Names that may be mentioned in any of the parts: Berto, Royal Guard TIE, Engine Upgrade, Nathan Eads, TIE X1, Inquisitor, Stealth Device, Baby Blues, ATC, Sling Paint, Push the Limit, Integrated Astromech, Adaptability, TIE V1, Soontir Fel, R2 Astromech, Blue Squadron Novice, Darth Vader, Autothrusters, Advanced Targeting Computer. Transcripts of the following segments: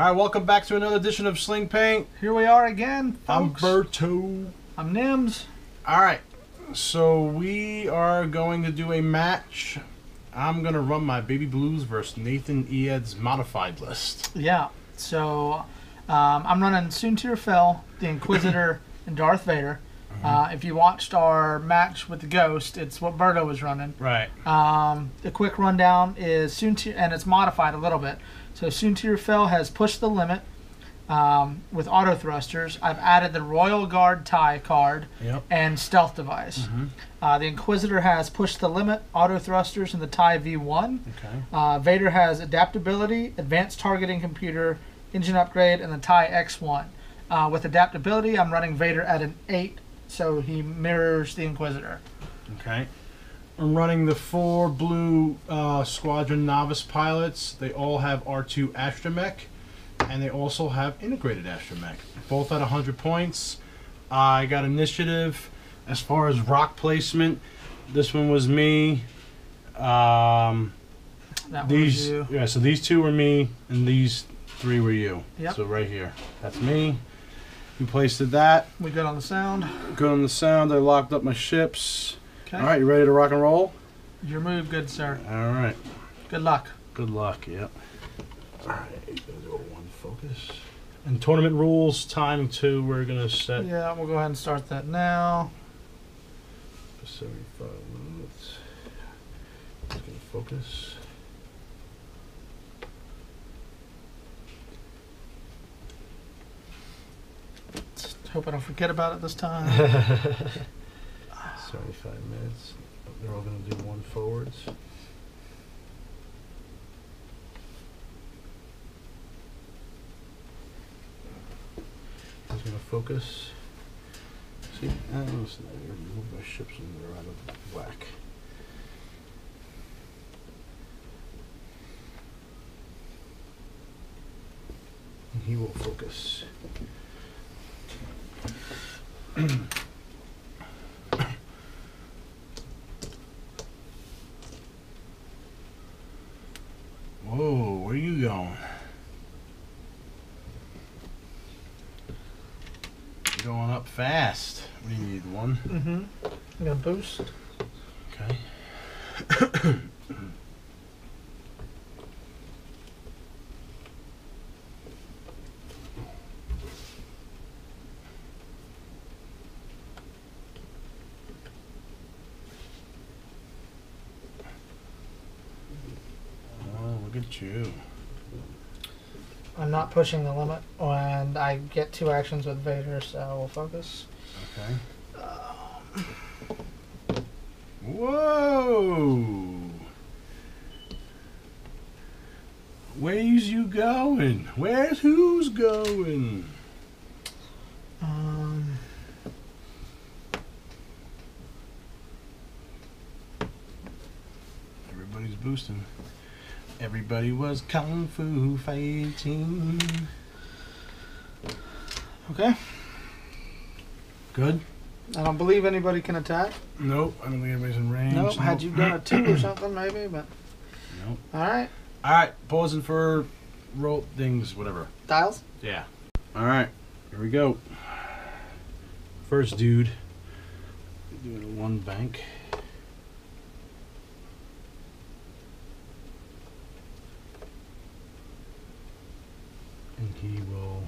Alright, welcome back to another edition of Sling Paint. Here we are again, folks. I'm Berto. I'm Nims. Alright, so we are going to do a match. I'm going to run my Baby Blues versus Nathan Eads modified list. Yeah, so I'm running Soontir Fel, the Inquisitor, and Darth Vader. If you watched our match with the Ghost, it's what Berto was running. Right. The quick rundown is Soontir, and it's modified a little bit. So Soontir Fel has Push the Limit with Autothrusters. I've added the Royal Guard TIE card and Stealth Device. The Inquisitor has Push the Limit, Autothrusters, and the TIE V1. Okay. Vader has Adaptability, Advanced Targeting Computer, Engine Upgrade, and the TIE X1. With Adaptability, I'm running Vader at an 8. So he mirrors the Inquisitor. Okay. I'm running the 4 Blue Squadron Novice pilots. They all have R2 Astromech, and they also have Integrated Astromech. Both at 100 points. I got initiative. As far as rock placement, this one was me. That these, one was you. Yeah, so these 2 were me, and these 3 were you. Yep. So right here, that's me. We placed it that. We good on the sound. Good on the sound. I locked up my ships. Okay. All right, you ready to rock and roll? Your move, good sir. All right. Good luck. Good luck, yep. All right, gonna go one focus. And tournament rules, time 2, we're gonna set. Yeah, we'll go ahead and start that now. 75 minutes. Let's get a focus. Hope I don't forget about it this time. 75 minutes. They're all going to do one forwards. He's going to focus. See, I don't know, move my ships and they're out of whack. And he will focus. Whoa, where are you going? You're going up fast. We need one. I'm gonna boost. Okay. You. I'm not pushing the limit, and I get 2 actions with Vader, so we'll focus. Okay. Whoa! Where's you going? Where's who's going? Everybody's boosting. Everybody was kung fu fighting. Okay. Good. I don't believe anybody can attack. Nope. I don't think anybody's in range. Nope. Had you done a 2 or something, maybe, but. Nope. All right. All right. Pausing for roll things, whatever. Dials? Yeah. All right. Here we go. First dude. Doing one bank. And he will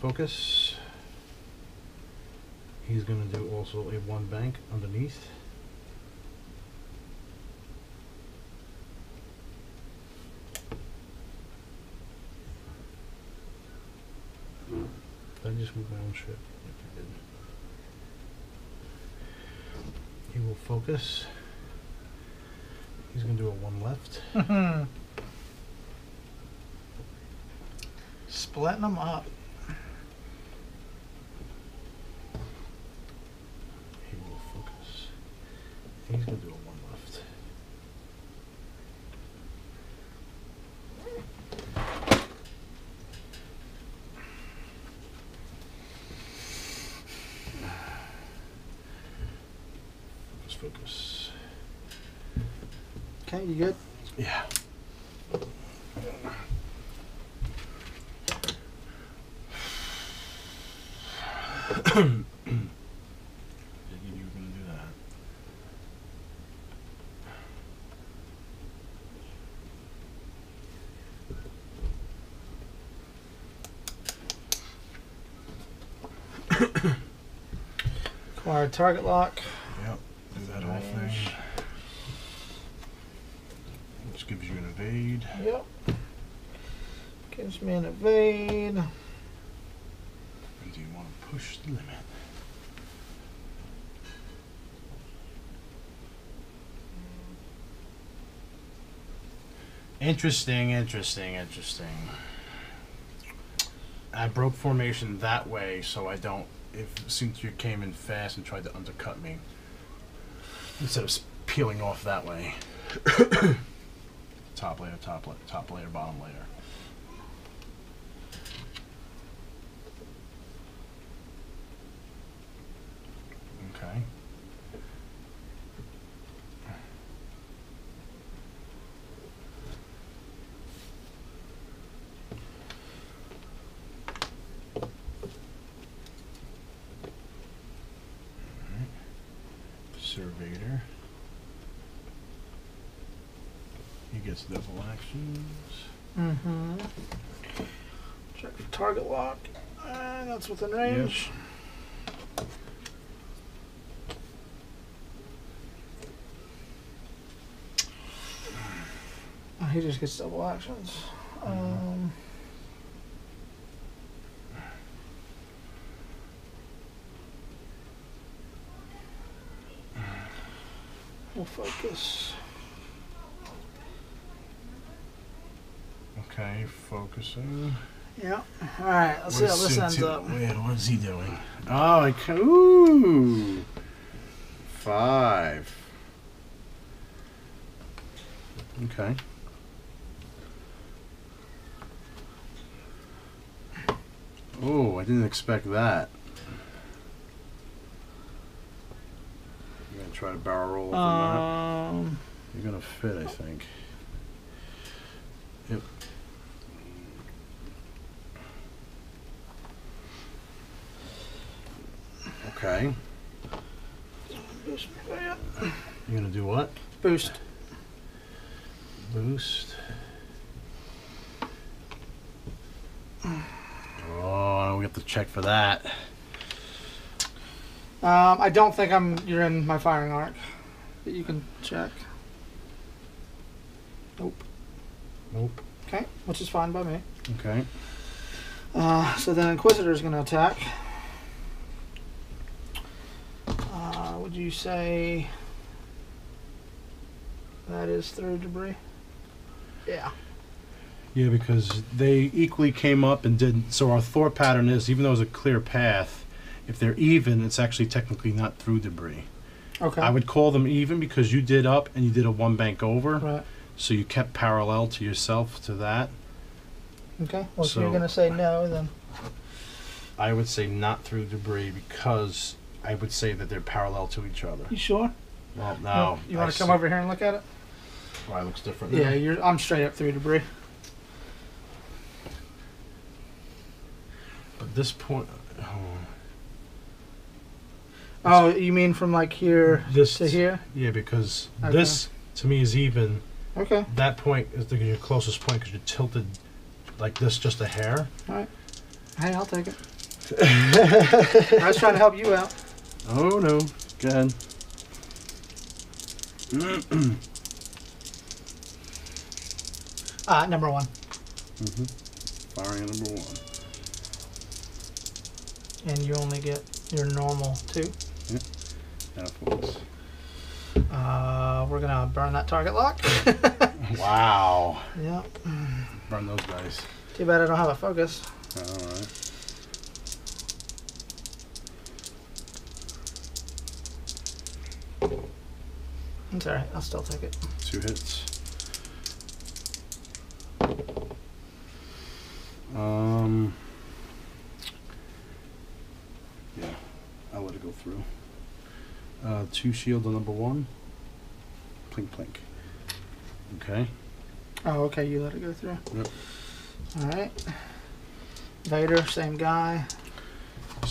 focus. He's going to do also a 1 bank underneath. Did I just move my own ship? Yep, I did. He will focus. He's going to do a 1 left. Splitting them up. He will focus. He's going to do a 1 left. Let's focus. Okay, you good? Yeah. Didn't think you were gonna do that. Acquire target lock. Yep, do that whole thing. Which gives you an evade. Yep. Gives me an evade. And do you want to push the limit? Interesting. I broke formation that way, so I don't. If since you came in fast and tried to undercut me, instead of peeling off that way, top layer, bottom layer. Okay. Surveyor. He gets double actions. Mm-hmm. Check for target lock. That's within range. Yep. He just gets double actions. Mm-hmm. Focus. Okay, focusing. Yeah. All right. Let's see how this ends up. Wait, what is he doing? Oh, I can. Ooh. 5. Okay. Oh, I didn't expect that. Try to barrel roll. You're gonna fit, I think. Yep. Okay. You're gonna do what? Boost. Boost. Oh, we have to check for that. I don't think you're in my firing arc, but you can check. Nope. Okay, which is fine by me. Okay. So then Inquisitor is going to attack. Would you say that is through debris? Yeah. Yeah, because they equally came up and didn't. So our Thor pattern is, even though it's a clear path, if they're even, it's actually technically not through debris. Okay. I would call them even because you did up and you did a one bank over. Right. So you kept parallel to yourself to that. Okay. Well, so if you're going to say no, then. I would say not through debris because I would say that they're parallel to each other. You sure? Well, no. You want to come over here and look at it? Well, it looks different. Yeah, I'm straight up through debris. But this point... Oh, you mean from like here to here? Yeah, because this to me is even. Okay. That point is your closest point because you tilted like this just a hair. All right. Hey, I'll take it. I was trying to help you out. Oh, no. Go ahead. Number one. Mm-hmm. Firing number one. And you only get your normal two. Yeah. We're gonna burn that target lock. Wow. Yep. Burn those dice. Too bad I don't have a focus. Alright. It's alright, I'll still take it. 2 hits. Yeah, I'll let it go through. 2 shield on number 1. Plink, plink. Okay. Oh, okay, you let it go through. Yep. All right. Vader, same guy.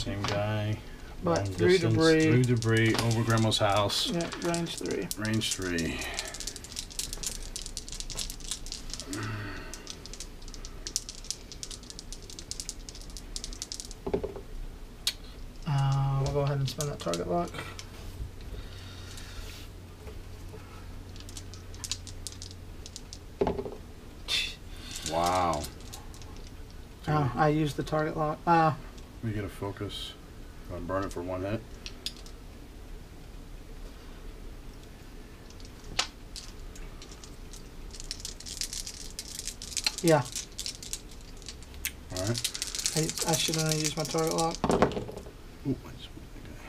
Same guy. But through debris. Through debris, over Grandma's house. Yeah, range 3. Range 3. We'll go ahead and spend that target lock. Wow. Oh, I used the target lock. We get a focus. I'm going to burn it for one hit. Yeah. Alright. I shouldn't have used my target lock. Ooh, I just went the guy.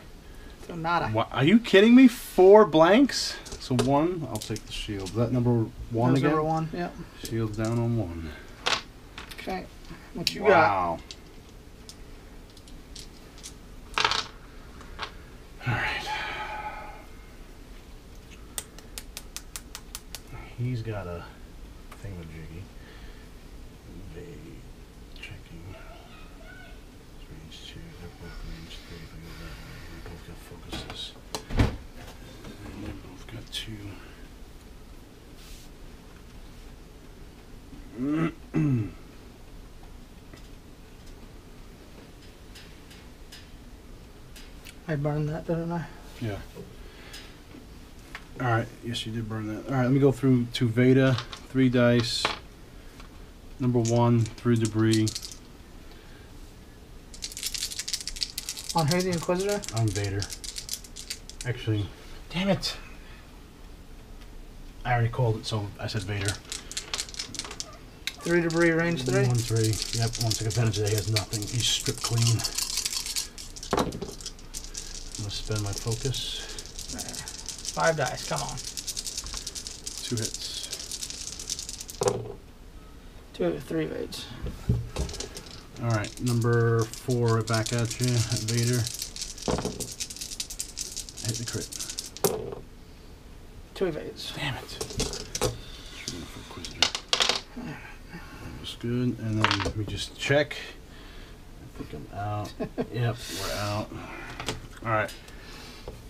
So nada. What, are you kidding me? 4 blanks? So 1, I'll take the shield. Is that number 1 again? Number 1, yeah. Shield's down on 1. Okay. What you got? Wow. Alright. He's got a thingamajiggy. Invade. Checking. Range 2. They're both range 3. If I go that way, they both got focuses. And they both got 2. I burned that, didn't I? Yeah. Alright, yes, you did burn that. Alright, let me go through to Veda, 3 dice, number 1, through debris. On who, the Inquisitor? On Vader. Actually, damn it! I already called it, so I said Vader. 3 debris, range 3? 1, 3. Yep, once I get advantage of that, he has nothing. He's stripped clean. I'm going to spend my focus. 5 dice, come on. 2 hits. 2 out of 3 raids. Alright, number 4 back at you, Vader. Hit the crit. 2 evades. Damn it. Shooting for Inquisitor. That was good. And then let me just check. I think I'm out. Yep, we're out. Alright.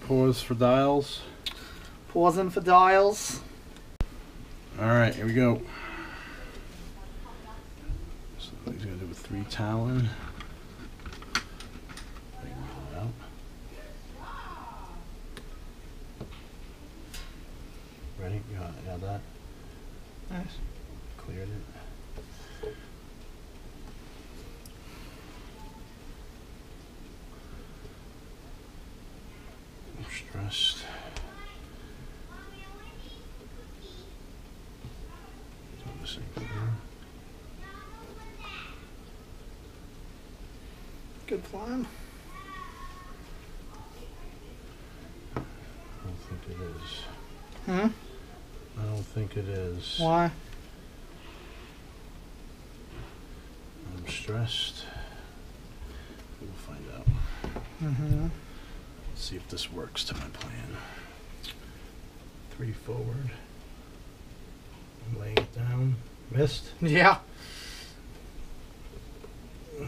Pause for dials. Pausing for dials. Alright, here we go. So he's going to do a 3 Talon. Ready? You got that? Nice. Cleared it. Stressed. Good plan. I don't think it is. Huh? I don't think it is. Why? I'm stressed. We'll find out. Mm-hmm. See if this works to my plan. 3 forward. I'm laying it down. Missed? Yeah. I'm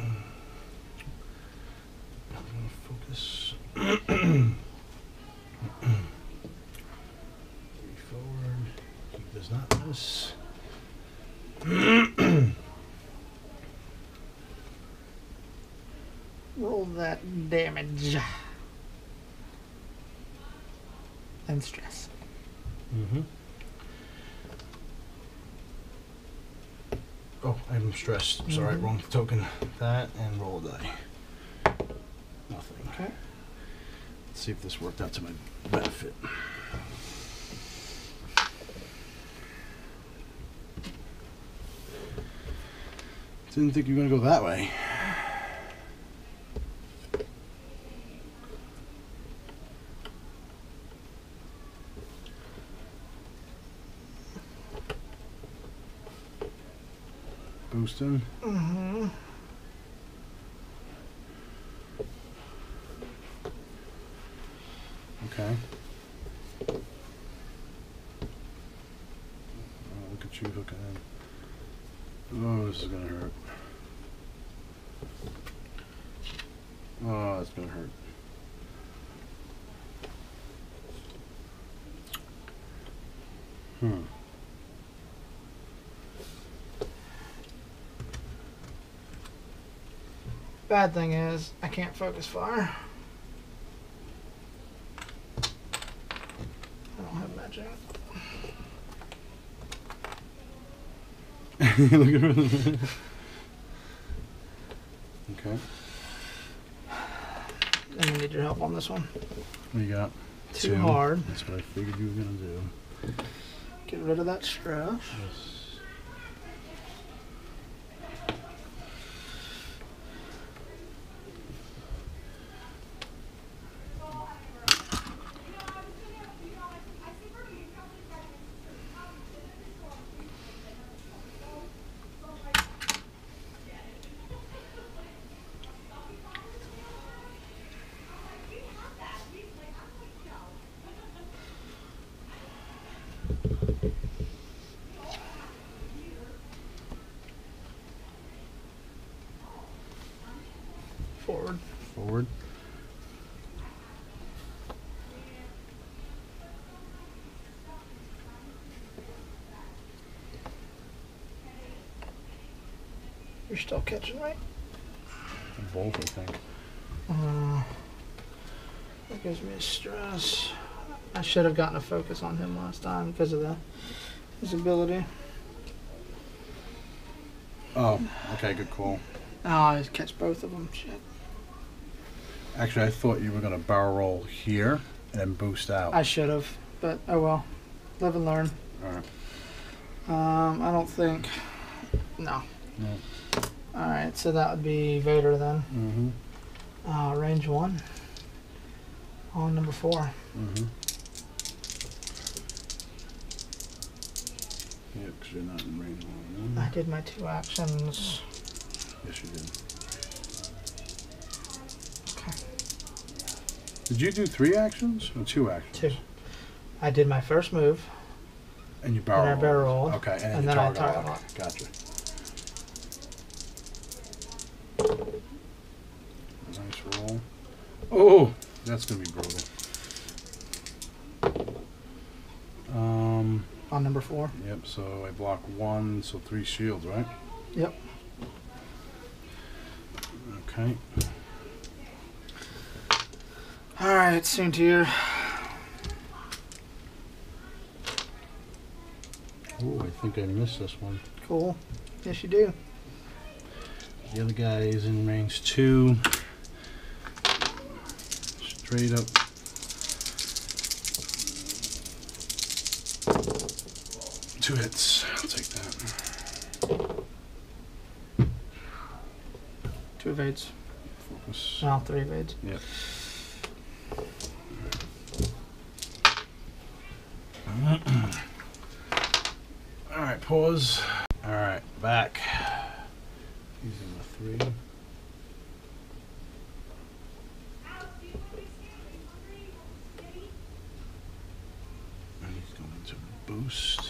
gonna focus. 3 forward. He does not miss. Roll that damage. And stress. Mm-hmm. Oh, I'm stressed. I'm sorry, wrong token. That and roll a die. Nothing. Okay. Let's see if this worked out to my benefit. Didn't think you were gonna go that way. Boosting. Mm-hmm. Okay. Oh, look at you hooking in. Oh, this is gonna hurt. Oh, that's gonna hurt. Bad thing is, I can't focus fire. I don't have magic. Okay. I need your help on this one. What do you got? Too hard. That's what I figured you were gonna do. Get rid of that stress. Yes. Forward. You're still catching, right? Both, I think. That gives me stress. I should have gotten a focus on him last time because of his ability. Oh, okay, good call. Oh, I catch both of them. Shit. Actually, I thought you were going to barrel roll here and then boost out. I should have, but oh well. Live and learn. All right. I don't think... No. No. All right, so that would be Vader then. Mm-hmm. Range 1. On number 4. Mm-hmm. Yeah, because you're not in range 1. I did my 2 actions. Yes, you did. Did you do 3 actions or 2 actions? 2. I did my first move. And you barrel rolled. And I barrel rolled. Okay, and then I target locked. Gotcha. Nice roll. Oh, that's going to be brutal. On number 4? Yep, so I block 1, so 3 shields, right? Yep. Okay. Alright, Soontir. Oh, I think I missed this one. Cool. Yes, you do. The other guy is in range 2. Straight up. Two hits. I'll take that. 2 evades. Focus. No, 3 evades. Yep. Alright, pause. Alright, back. Using the 3. And he's going to boost.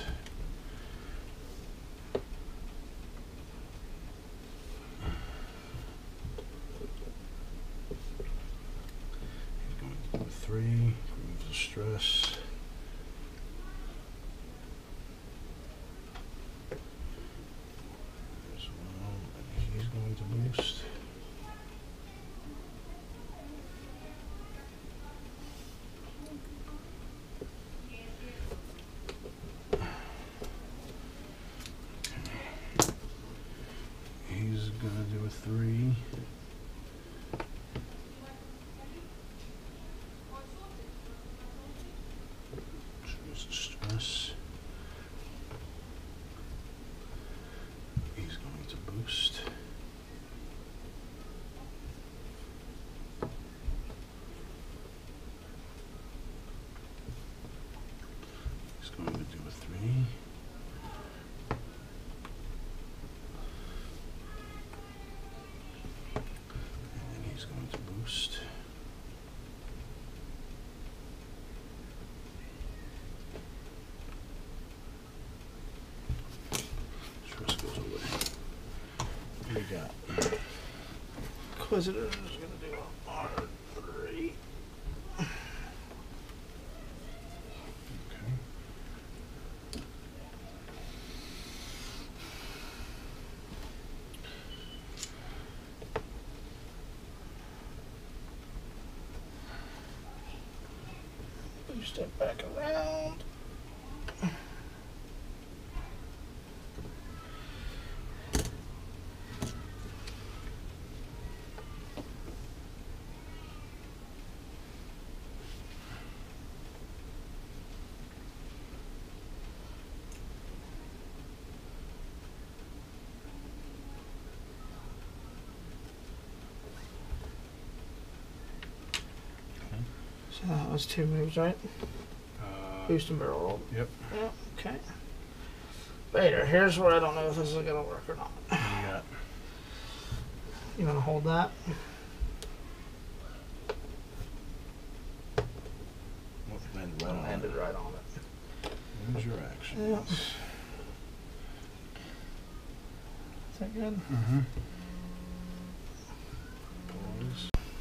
He's going to do 3, remove the stress. Inquisitor is going to do you step back around. That was two moves, right? Boost and barrel roll. Yep. Yeah, okay. Later, here's where I don't know if this is going to work or not. What do you got? You want to hold that? What landed right on it? Landed right on it. There's your action. Yep. Is that good? Mm-hmm.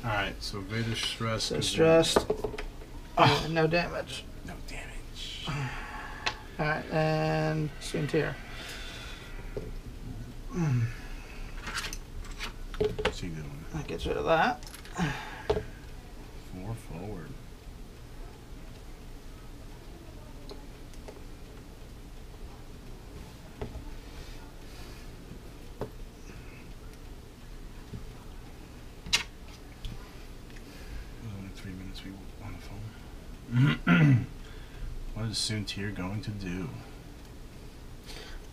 Alright, so Vader's stressed. So stressed. Oh. No damage. No damage. Alright, and Soontir. See that one. That gets rid of that. 4 forward. Soontir going to do?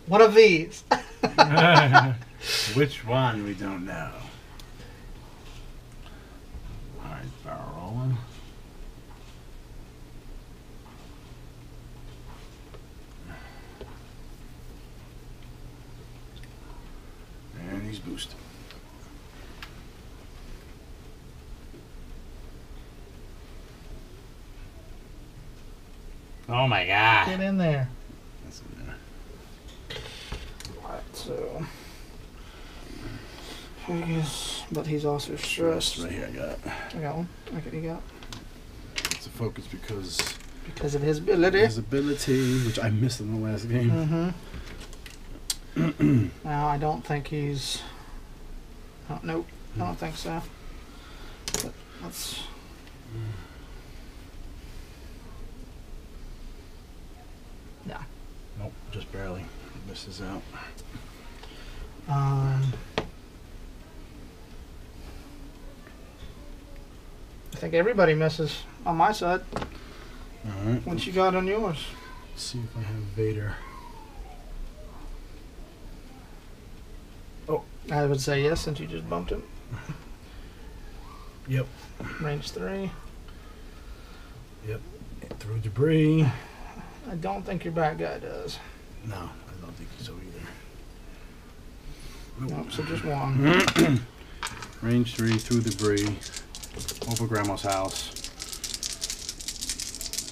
One of these. Which one we don't know. Alright, barrel rolling. And he's boosted. Oh my god. Get in there. That's in there. Alright, so. I guess. But he's also stressed. Right here, I got it. I got one. Okay, you got. It's a focus because. Because of his ability. His ability, which I missed in the last game. Mm-hmm. Now, I don't think he's. Oh, nope. I don't think so. But let's. No. Nope, just barely. Misses out. I think everybody misses on my side. Alright. What you got on yours? Let's see if I have Vader. Oh. I would say yes since you just bumped him. Yep. Range 3. Yep. Through debris. I don't think your bad guy does. No, I don't think so either. Nope, so just one. Range 3, through debris, over Grandma's house.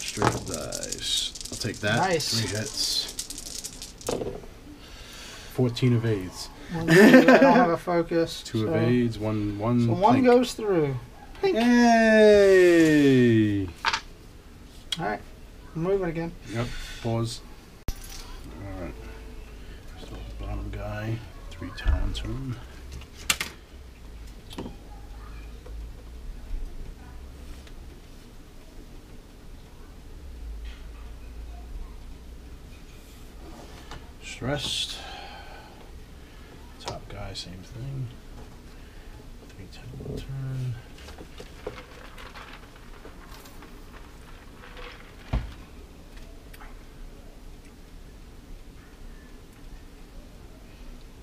Straight dice. I'll take that. Nice. 3 hits. 14 evades. I don't have a focus. 2 so. Evades, one. So one goes through. Pink. Hey! All right. Move it again. Yep, pause. Alright. So bottom guy, 3 talents on. Stressed. Top guy, same thing. 3 talent turn.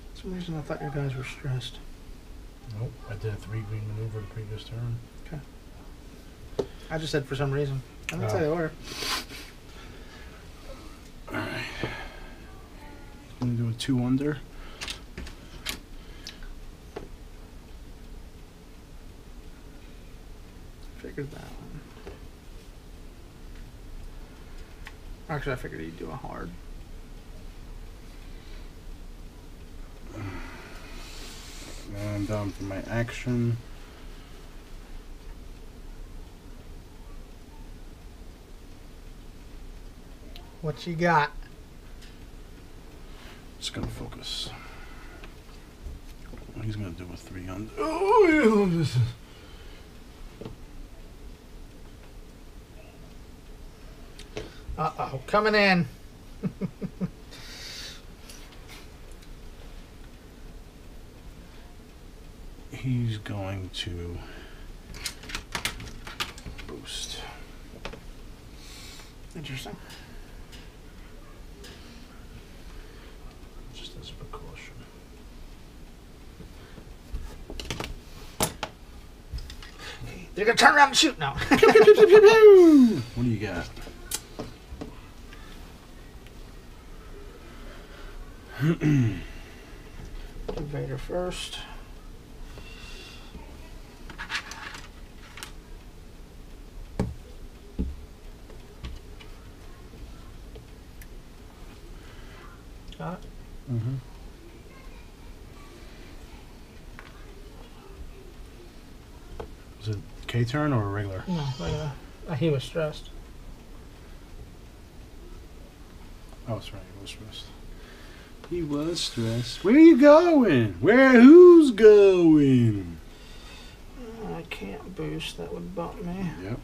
For some reason I thought your guys were stressed. Nope, I did a 3 green maneuver the previous turn. Okay. I just said for some reason. I didn't say they were. Alright. I'm going to do a 2 under. Figured that one. Actually, I figured he'd do a hard. I'm down for my action. What you got? It's gonna focus. He's gonna do a 3 on. Oh, I love this. Coming in. He's going to boost. Interesting. Just as a precaution. They're gonna turn around and shoot now. What do you got? Do Vader first. Got it? Mm-hmm. Was it K turn or regular? No, regular. He was stressed. Oh, that's right. He was stressed. He was stressed. Where are you going? Who's going? I can't boost. That would bump me. Yep.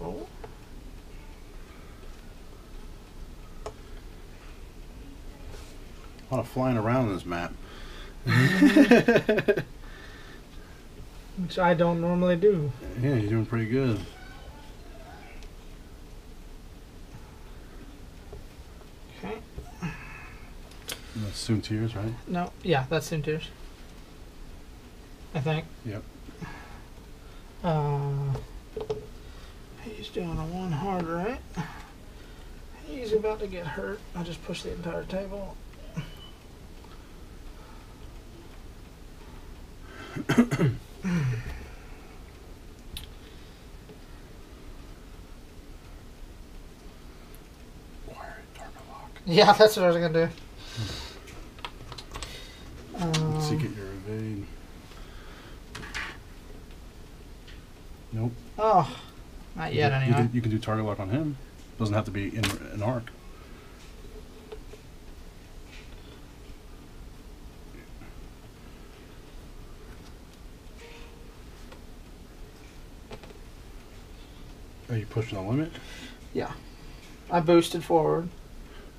No. A lot of flying around this map. Which I don't normally do. Yeah, you're doing pretty good. Okay. That's Soontir's, right? No, yeah, that's Soontir's. I think. Yep. He's doing a one hard, right? He's about to get hurt. I just pushed the entire table. Yeah, that's what I was going to do. Let's see, get your evade. Nope. Oh, not yet anyway. You can do target lock on him. Doesn't have to be in an arc. Are you pushing the limit? Yeah. I boosted forward.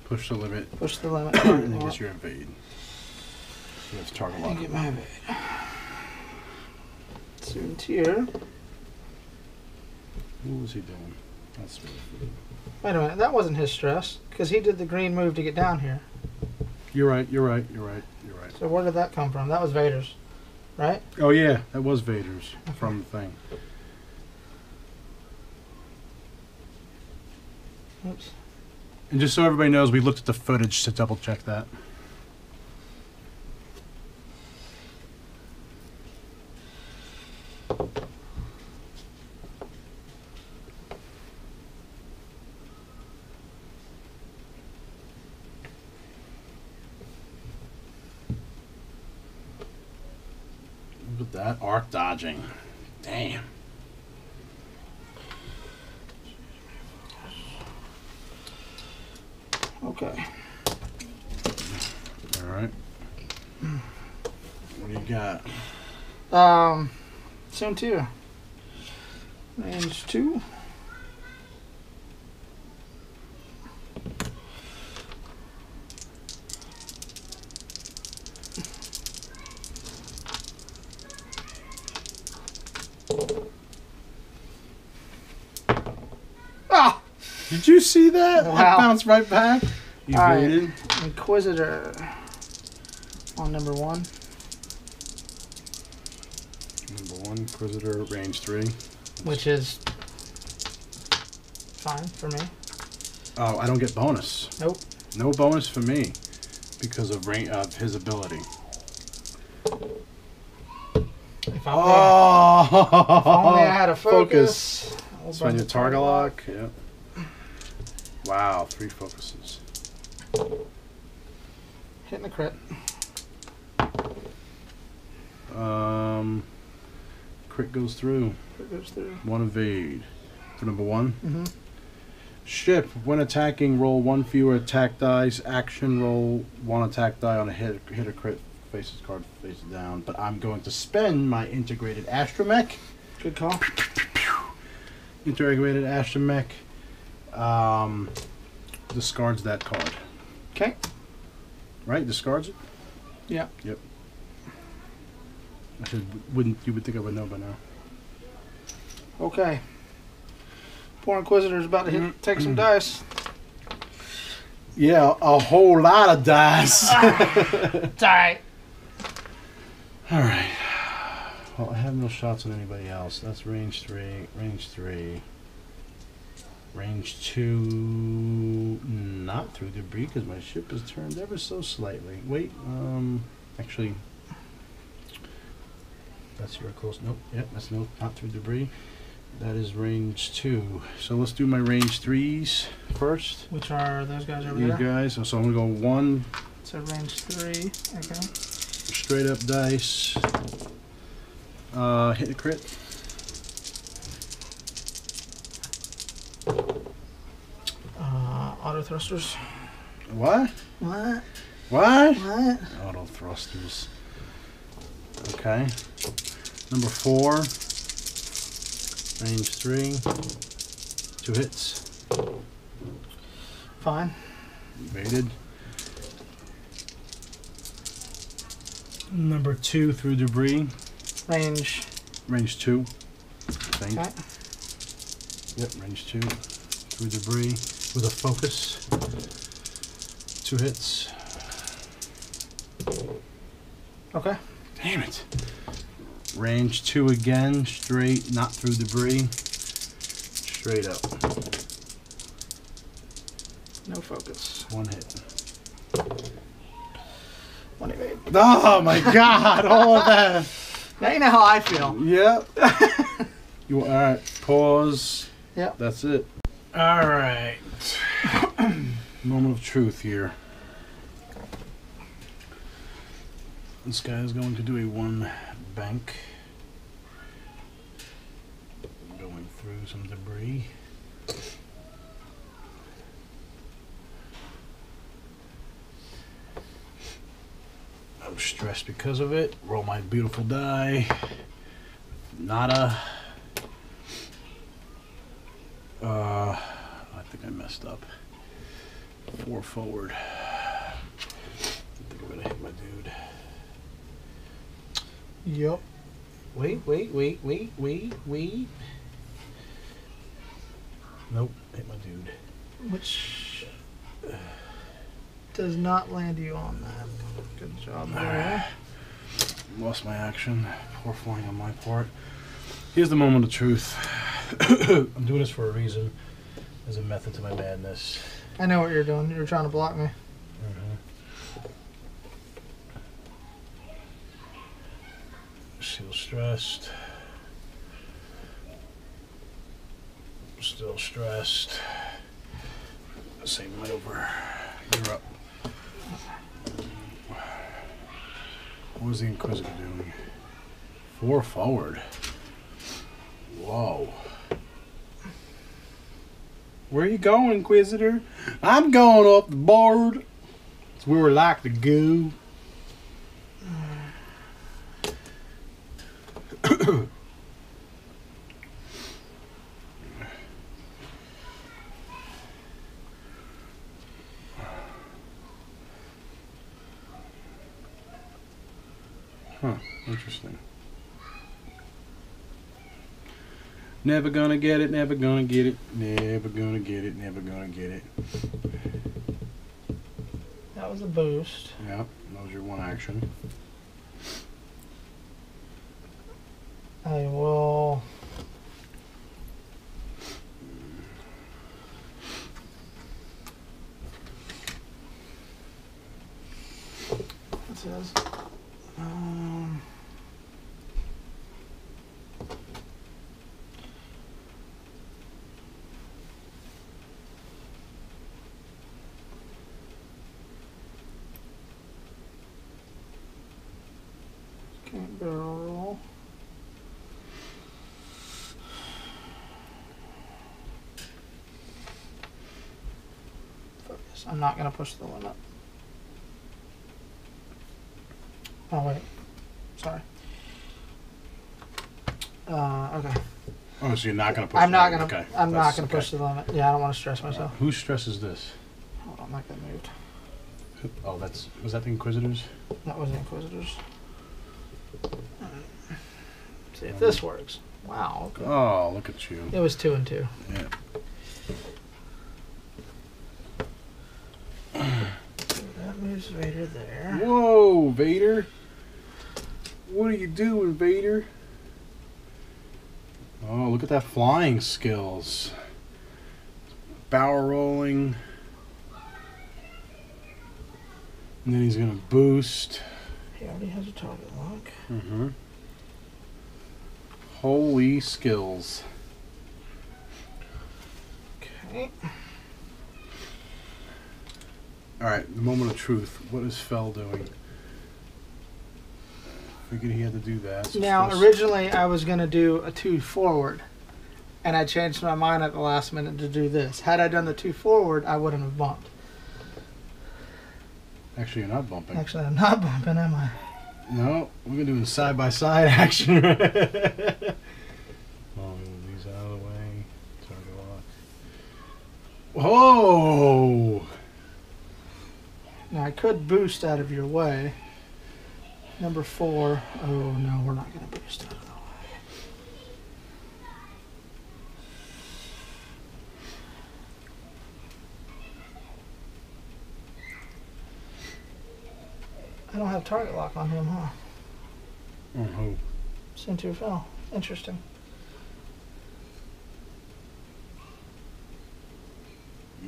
Push the limit. Push the limit. And then get your invade. You have to target lock. I get my invade. Soontir. What was he doing? That's really... Wait a minute. That wasn't his stress. Because he did the green move to get down here. You're right. You're right. You're right. You're right. So where did that come from? That was Vader's. Right? Oh, yeah. That was Vader's. Okay. From the thing. Oops. And just so everybody knows, we looked at the footage to double check that. Look at that arc dodging. Damn. Okay. All right. What do you got? Soontir. Range 2. Ah! Did you see that? Wow. That bounced right back. All right, Inquisitor on number 1. Number 1, Inquisitor, range 3. Which is fine for me. Oh, I don't get bonus. Nope. No bonus for me because of his ability. If I only I had a focus. So I need a target lock. Yep. Wow, 3 focuses. Hitting the crit. Crit goes through. Crit goes through. 1 evade. For number 1. Mm-hmm. Ship. When attacking, roll 1 fewer attack dice. Action, roll 1 attack die on a hit or crit. Faces card faces down. But I'm going to spend my Integrated Astromech. Good call. Integrated Astromech. Discards that card. Okay. Right? Discards it? Yeah. Yep. I should, wouldn't, you would think I would know by now. Okay. Poor Inquisitor's about to hit, take some dice. Yeah, a whole lot of dice. It's alright. Alright. Well, I have no shots on anybody else. That's range 3, range 3. Range 2, not through debris because my ship is turned ever so slightly. Wait, actually, that's your close. Nope, yep, that's no, not through debris. That is range 2. So let's do my range 3s first. Which are those guys over there? These guys. So I'm going to go 1. So range 3, okay. Straight up dice. Hit a crit. Autothrusters. What? What? What? What? Autothrusters. Okay. Number 4. Range 3. 2 hits. Fine. Evaded. Number 2 through debris. Range. Range 2. I think. Okay. Yep, range 2 through debris. With a focus, 2 hits. Okay. Damn it. Range 2 again, straight, not through debris. Straight up. No focus. 1 hit. 1 evade. Oh my god, all of that. Now you know how I feel. Yep. You, all right, pause. Yep. That's it. All right. Moment of truth here. This guy is going to do a 1 bank. Going through some debris. I'm stressed because of it. Roll my beautiful die. Nada. I think I messed up. 4 forward. I think I'm gonna hit my dude. Yep. Wait. Nope, hit my dude. Which does not land you on that. Good job there. Lost my action. Poor flying on my part. Here's the moment of truth. I'm doing this for a reason. There's a method to my madness. I know what you're doing. You're trying to block me. Still stressed. Still stressed. Same way over. You're up. What was the Inquisitor doing? 4 forward. Whoa. Where you going, Inquisitor? I'm going up the board. We were like the goo. Huh, interesting. Never gonna get it, never gonna get it, never gonna get it, never gonna get it. That was a boost. Yep, that was your 1 action. I will... What's this? I'm not going to push the limit. Oh, wait. Sorry. Okay. Oh, so you're not going to push the limit? Okay. I'm not going to push the limit. Yeah, I don't want to stress myself. Who stresses this? Hold on, I'm not going to move. Oh, that's... Was that the Inquisitors? That was the Inquisitors. See if this works. Wow. Okay. Oh, look at you. It was 2 and 2. Yeah. So that moves Vader there. Whoa, Vader! What are you doing, Vader? Oh, look at that flying skills. Bow rolling. And then he's going to boost. He already has a target lock. Mm-hmm. Holy skills. Okay. Alright, the moment of truth. What is Fel doing? I figured he had to do that. So now, originally I was going to do a 2 forward. And I changed my mind at the last minute to do this. Had I done the 2 forward, I wouldn't have bumped. Actually, you're not bumping. Actually, I'm not bumping, am I? No, we're doing side-by-side action. Move these out of the way. Target lock. Whoa! Now, I could boost out of your way. Number 4. Oh, no, we're not going to boost out of the way. I don't have target lock on him, huh? On who? Soontir Fel. Interesting.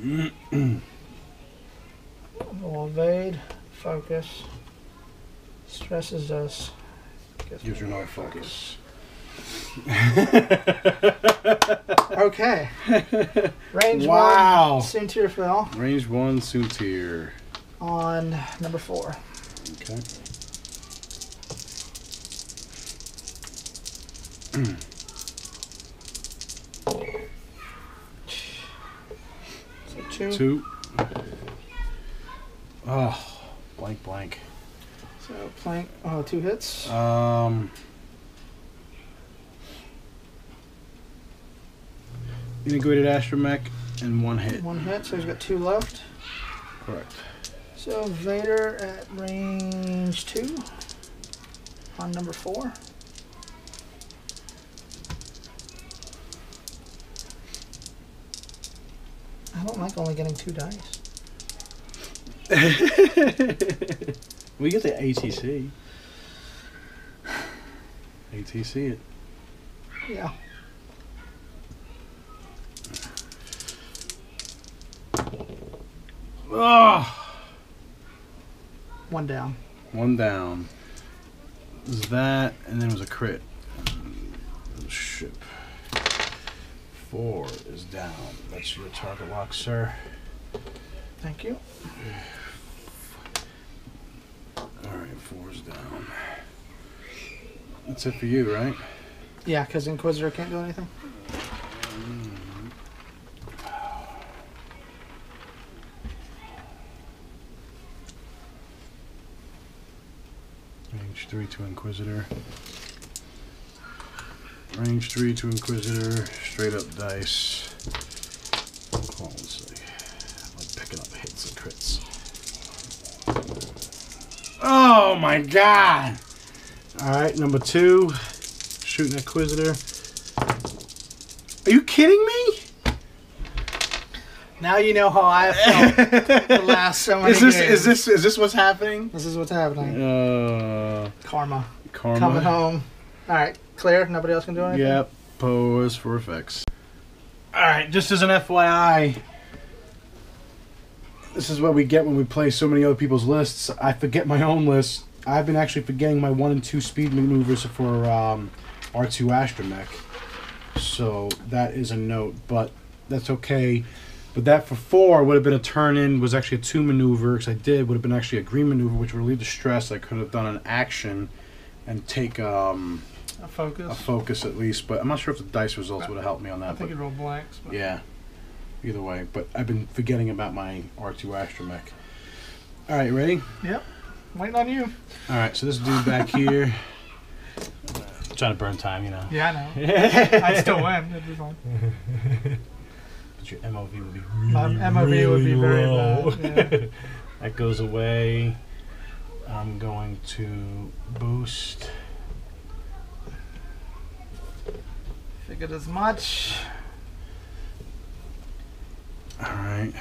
We'll evade. Focus. Stresses us. Gives you no focus. Okay. Range wow. 1. Soontir Fel. Range 1, Soontir. On number 4. Okay. So 2. Oh, blank, blank. So plank. Oh, 2 hits. Integrated Astromech and 1 hit. 1 hit. So he's got 2 left. Correct. So Vader at range 2 on number 4. I don't like only getting 2 dice. We get the ATC. ATC it. Yeah. Oh. 1 down. 1 down. It was that, and then it was a crit. Ship. 4 is down. That's your target lock, sir. Thank you. Alright, 4 is down. That's it for you, right? Yeah, because Inquisitor can't do anything. Range 3 to Inquisitor. Range 3 to Inquisitor. Straight up dice. Hold on, let's see. I'm picking up hits and crits. Oh my god! Alright, number 2. Shooting Inquisitor. Are you kidding me? Now you know how I felt the last so many games. Is this what's happening? This is what's happening. Karma. Coming home. All right, clear. Nobody else can do anything. Yep. Pause for effects. All right. Just as an FYI, this is what we get when we play so many other people's lists. I forget my own list. I've been actually forgetting my 1 and 2 speed maneuvers for R2 Astromech. So that is a note, but that's okay. But that for 4 would have been a turn in, was actually a 2 maneuver, because I did, would have been actually a green maneuver, which would relieve the stress. I could have done an action and take a focus at least, but I'm not sure if the dice results would have helped me on that. I think it rolled blanks. But. Yeah, either way, but I've been forgetting about my R2 Astromech. All right, ready? Yep, waiting on you. All right, so this dude back here trying to burn time, you know. Yeah, I know. I'd still win. It'd be fine. But your MOV would be really, MOV would be very low. Bad, yeah. That goes away. I'm going to boost. Figured as much. All right.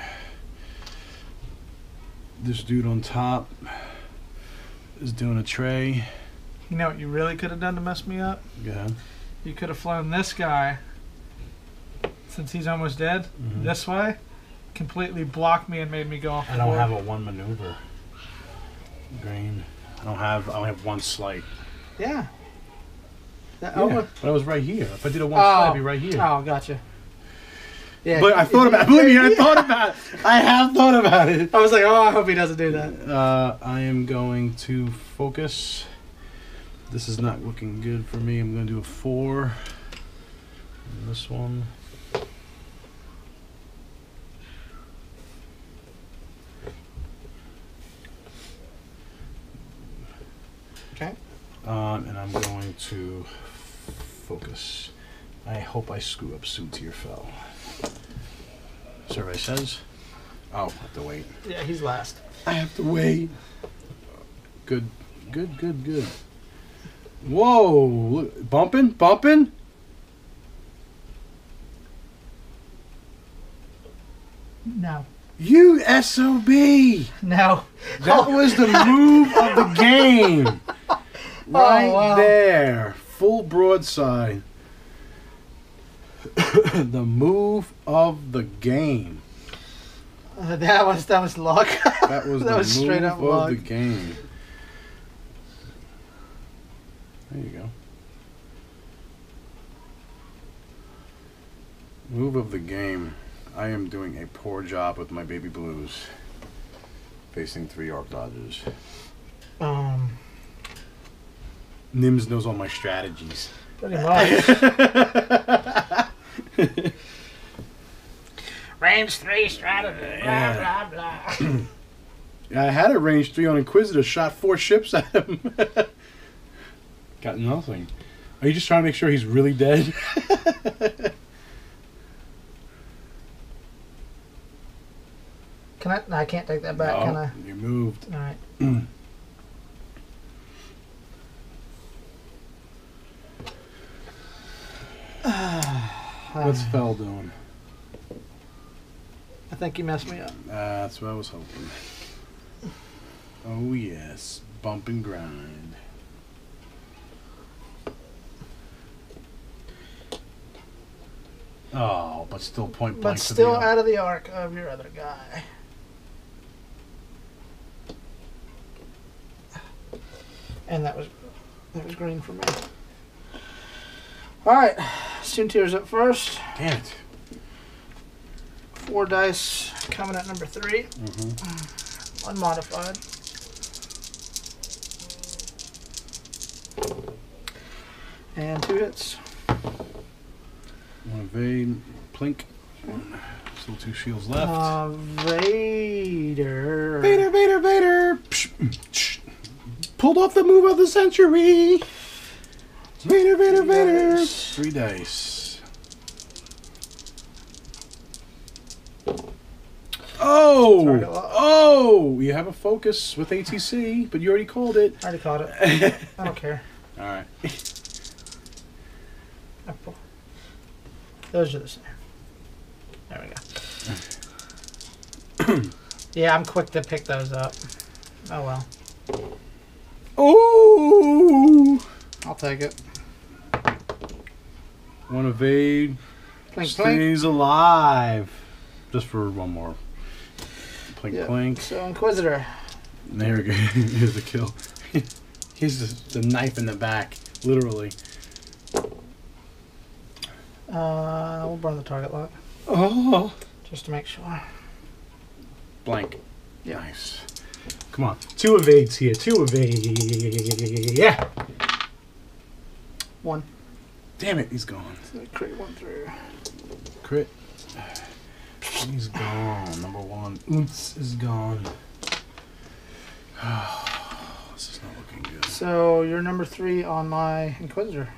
This dude on top is doing a tray. You know what you really could have done to mess me up? Go ahead. You could have flown this guy, since he's almost dead, this way, completely blocked me and made me go off the board. I don't have a one maneuver. Green. I only have one slight. Yeah. But I was right here. If I did a one slight, I'd be right here. Oh, gotcha. Yeah, but I thought about it. Believe me, I thought about it. I have thought about it. I was like, oh, I hope he doesn't do that. I am going to focus. This is not looking good for me. I'm going to do a 4. And this one. Okay. And I'm going to focus. I hope I screw up Soontir Fel. Survey says. Oh, I have to wait. Yeah, he's last. I have to wait. Good, good, good, good. Whoa! Look, bumping, bumping. No. You SOB. No. That was the move of the game. Right there. Full broadside. The move of the game. That was luck. That was that the was move straight up of luck. The game. There you go. Move of the game. I am doing a poor job with my baby blues. Facing 3 arc dodgers. Nims knows all my strategies. Pretty much. Range 3 strategy. Blah, blah, blah. I had a range 3 on Inquisitor. Shot 4 ships at him. Got nothing. Are you just trying to make sure he's really dead? Can I? No, I can't take that back. No, can I? You moved. All right. What's Fel doing? I think he messed me up. That's what I was hoping. Oh yes, bump and grind. Oh, but still point blank. But still out of the arc of your other guy. And that was green for me. All right, Soontir's up first. Damn it! 4 dice coming at number 3, unmodified. And 2 hits. One evade, plink. Still 2 shields left. Vader. Vader, Vader, Vader. Pulled off the move of the century. Vader, Vader, Vader. 3 dice. Oh! Oh! You have a focus with ATC, but you already called it. I already caught it. I don't care. All right. Those are the same. There we go. Yeah, I'm quick to pick those up. Oh well. Oh! I'll take it. One evade. Plink, stays plink. Alive. Just for one more. Plink, yep. Plink. So Inquisitor. There we go. Here's the kill. Here's the knife in the back, literally. We'll burn the target lock. Oh. Just to make sure. Blank. Yeah. Nice. Come on. 2 evades here. 2 evades. Yeah. 1. Damn it, he's gone. So crit 1 through. Crit. He's gone. Number 1. Oots is gone. Oh, this is not looking good. So you're number 3 on my Inquisitor.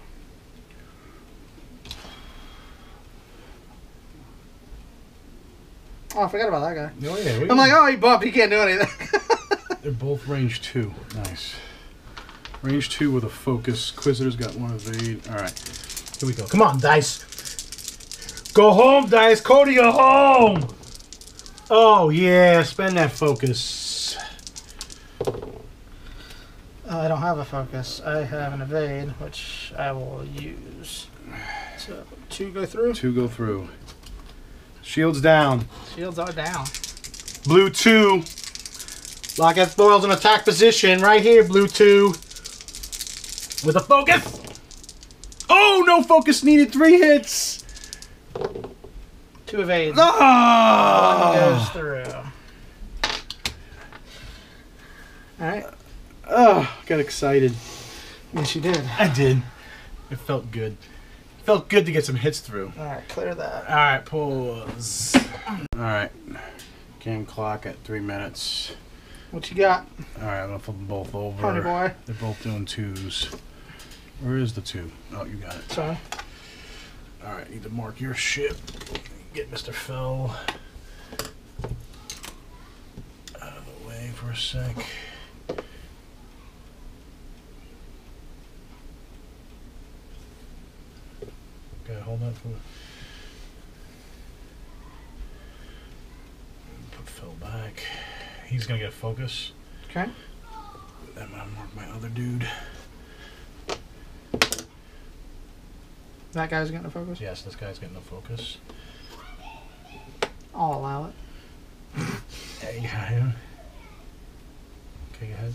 Oh, I forgot about that guy. Oh, yeah. I'm like, oh, he bumped. He can't do anything. They're both range 2. Nice. Range 2 with a focus. Quisitor's got one evade. All right. Here we go. Come on, dice. Go home, dice. Cody, go home. Oh, yeah. Spend that focus. I don't have a focus. I have an evade, which I will use. So, 2 go through? 2 go through. Shields down. Shields are down. Blue 2. Lock at foils in attack position. Right here, blue 2. With a focus. Oh, no focus needed. 3 hits. 2 evades. Oh. 1 goes through. Alright. Oh, got excited. Yes, you did. I did. It felt good. It felt good to get some hits through. Alright, clear that. Alright, pause. Alright. Game clock at 3 minutes. What you got? Alright, I'm going to flip them both over. Party boy. They're both doing 2s. Where is the 2? Oh, you got it. Sorry. Alright, need to mark your ship. Get Mr. Fel out of the way for a sec. Okay, hold on for a... Put Fel back. He's gonna get a focus. Okay. I'm gonna mark my other dude. That guy's getting a focus? Yes, this guy's getting a focus. I'll allow it. There you got him. Okay, guys.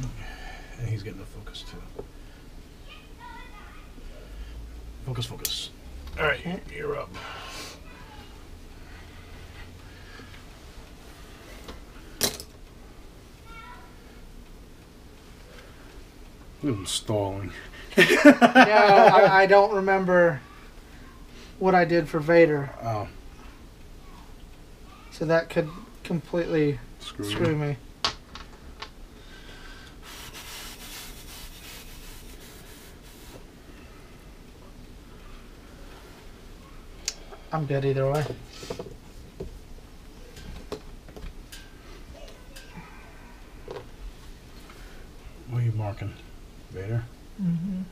Okay. And he's getting the focus too. Focus, focus. All right, okay. You're up. It was stalling. Yeah, I don't remember what I did for Vader. Oh. So that could completely screw me. I'm dead either way. What are you marking? Vader. Mm-hmm.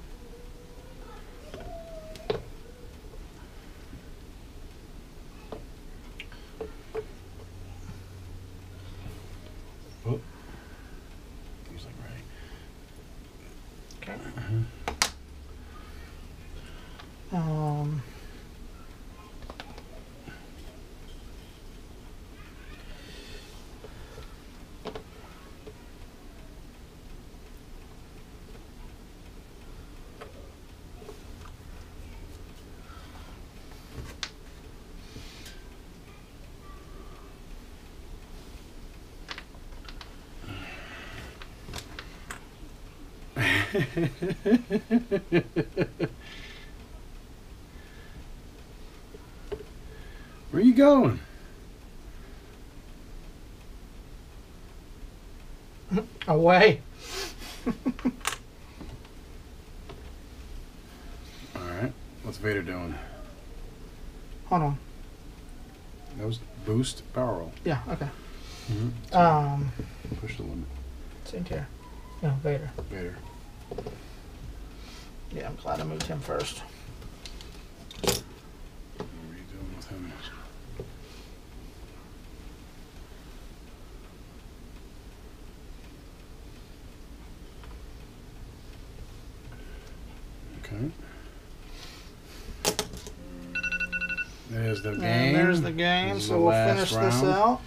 Oh. He's like right. Okay. Uh-huh. Where are you going? Away. All right. What's Vader doing? Hold on. That was boost power roll. Yeah. Okay. Mm-hmm. So push the limit. Same tier. No, Vader. Vader. Yeah, I'm glad I moved him first. What are you doing with him? Okay. There's the game. And there's the game, this so we'll finish round. This out.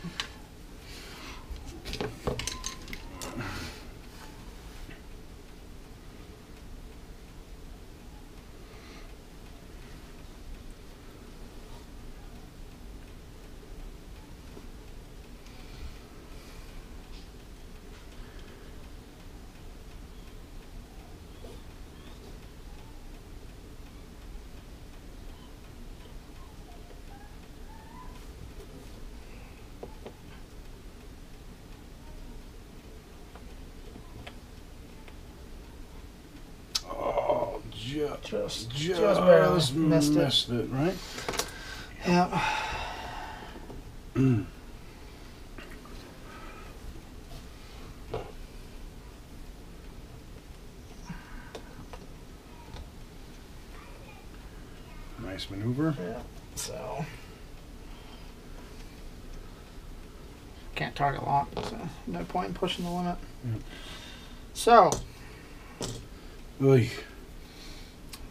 Just barely missed it, right? Yeah. Nice maneuver. Yeah. So can't target lock, so no point in pushing the limit. Yeah. So, oy.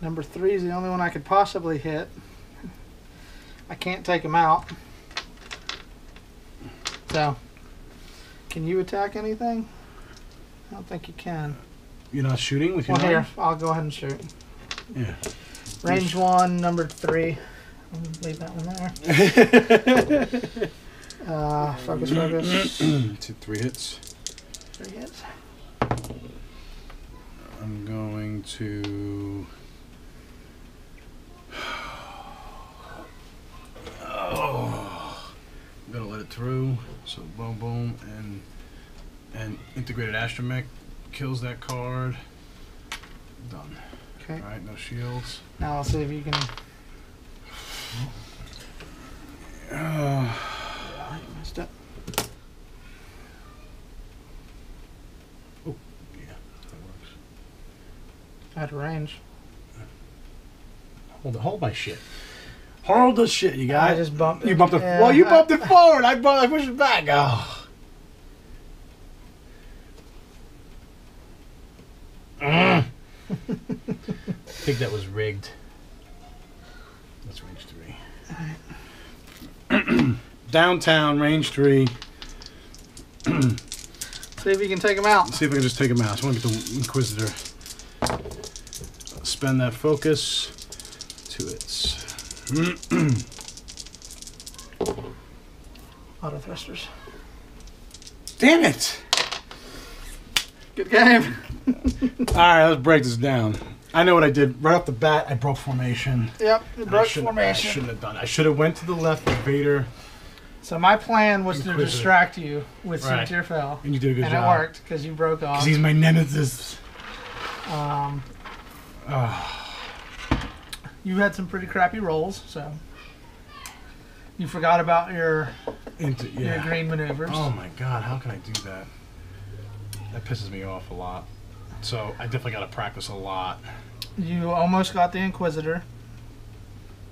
Number 3 is the only one I could possibly hit. I can't take him out. So, can you attack anything? I don't think you can. You're not shooting with your knife? Well, here, I'll go ahead and shoot. Yeah. Range 1, number 3. I'll leave that one there. Focus. 3 hits. 3 hits. I'm going to... Oh, I'm going to let it through. So boom, boom, and Integrated Astromech kills that card. Done. Okay. All right, no shields. Now I'll see if you can... Yeah, you messed up. Oh, yeah, that works. Out of range. Hold my shit. Hold the shit, you guys. I just bumped it. You bumped it. Yeah, well, you bumped it forward. I pushed it back. Oh. I think that was rigged. That's range 3. All right. Downtown, range 3. See if you can take him out. Let's see if I can just take him out. I want to get the Inquisitor. Spend that focus to its Autothrusters. Damn it! Good game. All right, let's break this down. I know what I did. Right off the bat, I broke formation. Yep, you broke formation. I shouldn't have done it. I should have went to the left with Vader. So my plan was to distract you with Soontir Fel. And you did a good job. And it worked, because you broke off. Because he's my nemesis. You had some pretty crappy rolls, so... You forgot about your green maneuvers. Oh my god, how can I do that? That pisses me off a lot. So I definitely got to practice a lot. You almost got the Inquisitor.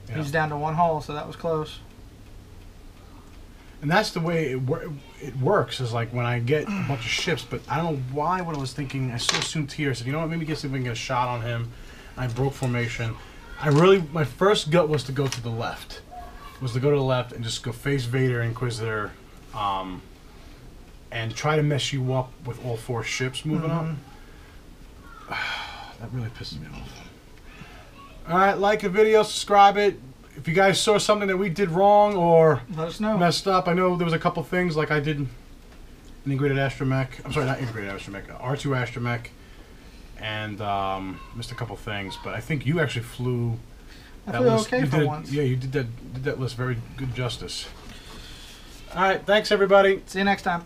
Yeah. He's down to 1 hull, so that was close. And that's the way it works, is like when I get a bunch of ships, but I don't know why when I was thinking, I saw Soontir, I said, you know what, maybe see if we can get a shot on him. I broke formation. My first gut was to go to the left. Was to go to the left and just go face Vader, Inquisitor, and try to mess you up with all 4 ships moving up. That really pisses me off. Alright, like the video, subscribe it. If you guys saw something that we did wrong or let us know. Messed up, I know there was a couple things, like I did an Integrated Astromech. I'm sorry, not Integrated Astromech, R2 Astromech, and missed a couple things, but I think you actually flew that list. Okay, for once. Yeah, you did that list very good justice. Alright, thanks everybody. See you next time.